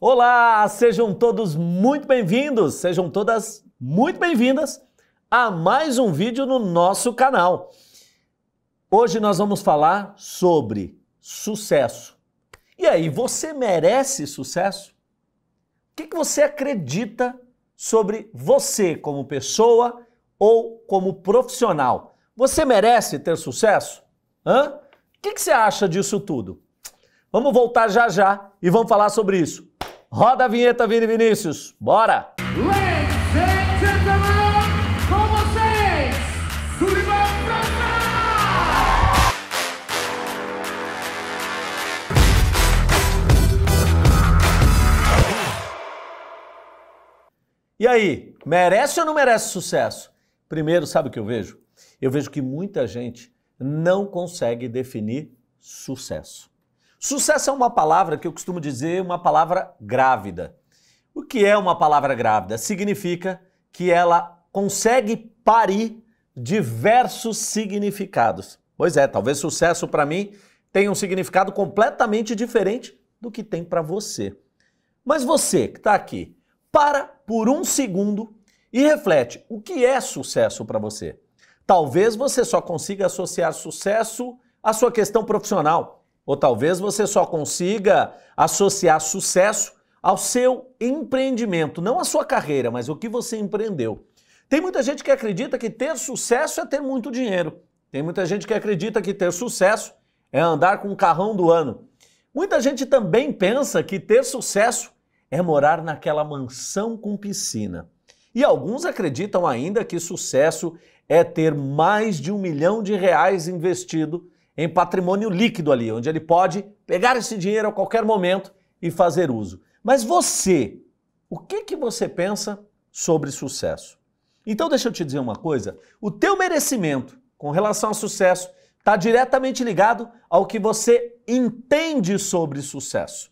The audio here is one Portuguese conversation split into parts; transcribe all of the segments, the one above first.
Olá, sejam todos muito bem-vindos, sejam todas muito bem-vindas a mais um vídeo no nosso canal. Hoje nós vamos falar sobre sucesso. E aí, você merece sucesso? O que você acredita sobre você como pessoa ou como profissional? Você merece ter sucesso? Hã? O que você acha disso tudo? Vamos voltar já já e vamos falar sobre isso. Roda a vinheta, Vini Vinícius. Bora! Ladies and gentlemen, com vocês, Durival França! E aí, merece ou não merece sucesso? Primeiro, sabe o que eu vejo? Eu vejo que muita gente não consegue definir sucesso. Sucesso é uma palavra que eu costumo dizer, uma palavra grávida. O que é uma palavra grávida? Significa que ela consegue parir diversos significados. Pois é, talvez sucesso para mim tenha um significado completamente diferente do que tem para você. Mas você que está aqui, para por um segundo e reflete, o que é sucesso para você? Talvez você só consiga associar sucesso à sua questão profissional. Ou talvez você só consiga associar sucesso ao seu empreendimento, não à sua carreira, mas o que você empreendeu. Tem muita gente que acredita que ter sucesso é ter muito dinheiro. Tem muita gente que acredita que ter sucesso é andar com o carrão do ano. Muita gente também pensa que ter sucesso é morar naquela mansão com piscina. E alguns acreditam ainda que sucesso é ter mais de R$1 milhão investido em patrimônio líquido ali, onde ele pode pegar esse dinheiro a qualquer momento e fazer uso. Mas você, o que você pensa sobre sucesso? Então deixa eu te dizer uma coisa, o teu merecimento com relação ao sucesso está diretamente ligado ao que você entende sobre sucesso.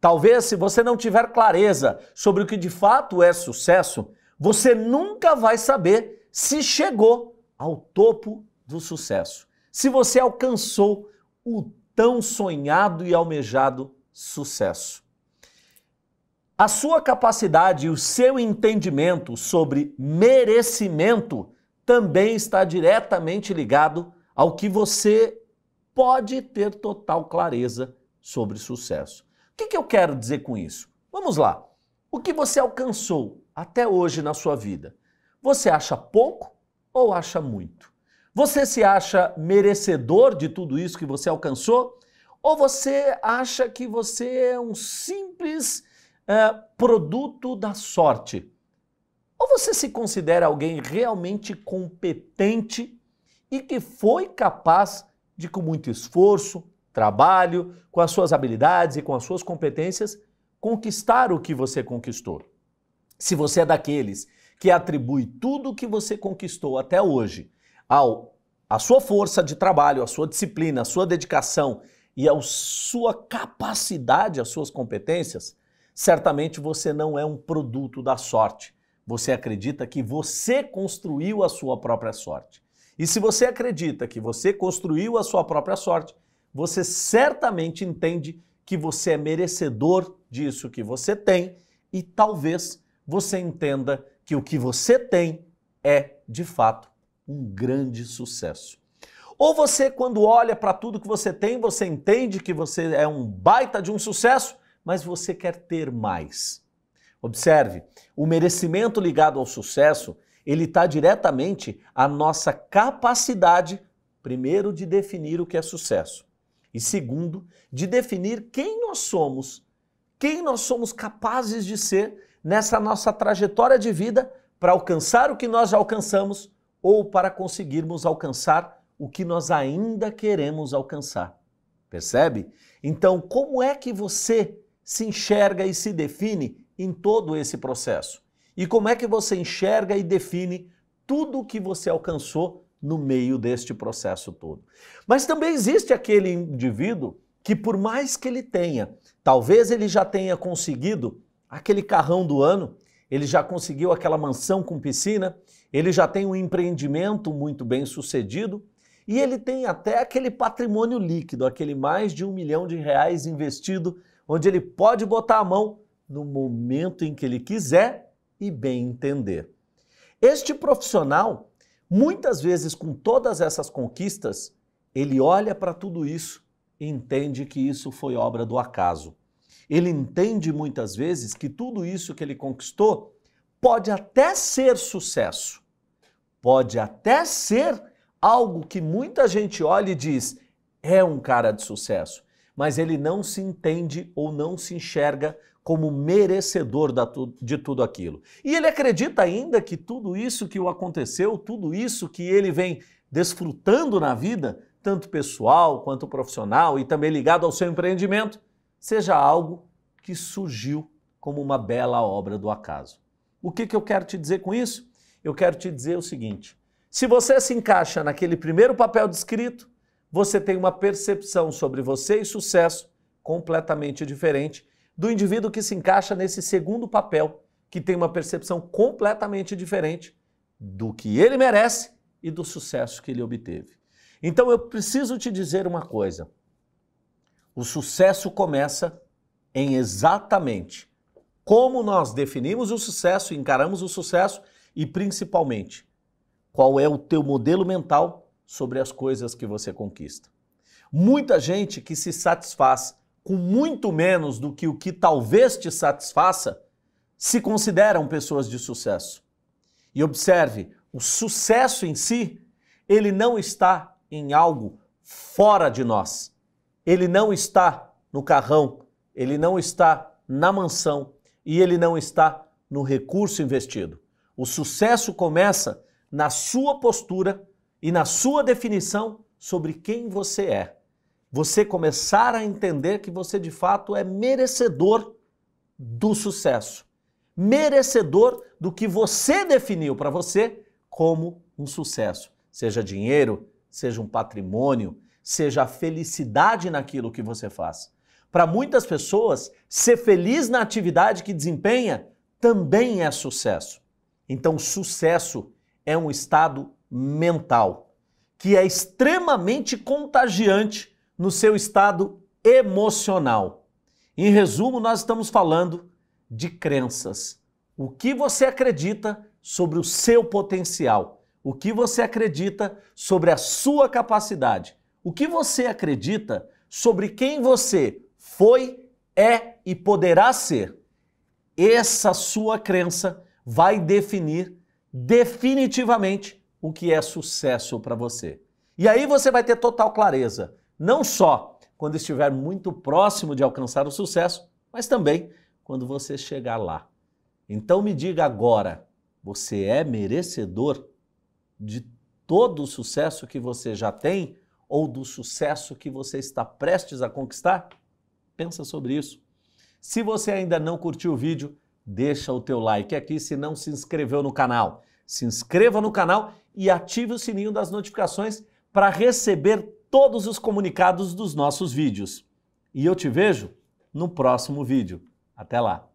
Talvez se você não tiver clareza sobre o que de fato é sucesso, você nunca vai saber se chegou ao topo do sucesso. Se você alcançou o tão sonhado e almejado sucesso. A sua capacidade e o seu entendimento sobre merecimento também está diretamente ligado ao que você pode ter total clareza sobre sucesso. O que eu quero dizer com isso? Vamos lá. O que você alcançou até hoje na sua vida? Você acha pouco ou acha muito? Você se acha merecedor de tudo isso que você alcançou? Ou você acha que você é um simples produto da sorte? Ou você se considera alguém realmente competente e que foi capaz de, com muito esforço, trabalho, com as suas habilidades e com as suas competências, conquistar o que você conquistou? Se você é daqueles que atribui tudo o que você conquistou até hoje à sua força de trabalho, à sua disciplina, à sua dedicação e à sua capacidade, às suas competências, certamente você não é um produto da sorte. Você acredita que você construiu a sua própria sorte. E se você acredita que você construiu a sua própria sorte, você certamente entende que você é merecedor disso que você tem e talvez você entenda que o que você tem é, de fato, um grande sucesso. Ou você, quando olha para tudo que você tem, você entende que você é um baita de um sucesso, mas você quer ter mais. Observe, o merecimento ligado ao sucesso, ele está diretamente à nossa capacidade, primeiro, de definir o que é sucesso. E segundo, de definir quem nós somos capazes de ser nessa nossa trajetória de vida para alcançar o que nós já alcançamos, ou para conseguirmos alcançar o que nós ainda queremos alcançar. Percebe? Então, como é que você se enxerga e se define em todo esse processo? E como é que você enxerga e define tudo o que você alcançou no meio deste processo todo? Mas também existe aquele indivíduo que, por mais que ele tenha, talvez ele já tenha conseguido aquele carrão do ano, ele já conseguiu aquela mansão com piscina, ele já tem um empreendimento muito bem sucedido e ele tem até aquele patrimônio líquido, aquele mais de R$1 milhão investido, onde ele pode botar a mão no momento em que ele quiser e bem entender. Este profissional, muitas vezes com todas essas conquistas, ele olha para tudo isso e entende que isso foi obra do acaso. Ele entende muitas vezes que tudo isso que ele conquistou pode até ser sucesso, pode até ser algo que muita gente olha e diz, é um cara de sucesso, mas ele não se entende ou não se enxerga como merecedor de tudo aquilo. E ele acredita ainda que tudo isso que o aconteceu, tudo isso que ele vem desfrutando na vida, tanto pessoal quanto profissional e também ligado ao seu empreendimento, seja algo que surgiu como uma bela obra do acaso. O que eu quero te dizer com isso? Eu quero te dizer o seguinte, se você se encaixa naquele primeiro papel descrito, você tem uma percepção sobre você e sucesso completamente diferente do indivíduo que se encaixa nesse segundo papel, que tem uma percepção completamente diferente do que ele merece e do sucesso que ele obteve. Então eu preciso te dizer uma coisa, o sucesso começa em exatamente como nós definimos o sucesso, encaramos o sucesso e principalmente qual é o teu modelo mental sobre as coisas que você conquista. Muita gente que se satisfaz com muito menos do que o que talvez te satisfaça, se consideram pessoas de sucesso. E observe, o sucesso em si, ele não está em algo fora de nós. Ele não está no carrão, ele não está na mansão e ele não está no recurso investido. O sucesso começa na sua postura e na sua definição sobre quem você é. Você começar a entender que você de fato é merecedor do sucesso. Merecedor do que você definiu para você como um sucesso. Seja dinheiro, seja um patrimônio, seja a felicidade naquilo que você faz. Para muitas pessoas, ser feliz na atividade que desempenha também é sucesso. Então, sucesso é um estado mental, que é extremamente contagiante no seu estado emocional. Em resumo, nós estamos falando de crenças. O que você acredita sobre o seu potencial? O que você acredita sobre a sua capacidade? O que você acredita sobre quem você foi, é e poderá ser? Essa sua crença vai definir definitivamente o que é sucesso para você. E aí você vai ter total clareza, não só quando estiver muito próximo de alcançar o sucesso, mas também quando você chegar lá. Então me diga agora, você é merecedor de todo o sucesso que você já tem ou do sucesso que você está prestes a conquistar? Pensa sobre isso. Se você ainda não curtiu o vídeo, deixa o teu like aqui se não se inscreveu no canal. Se inscreva no canal e ative o sininho das notificações para receber todos os comunicados dos nossos vídeos. E eu te vejo no próximo vídeo. Até lá!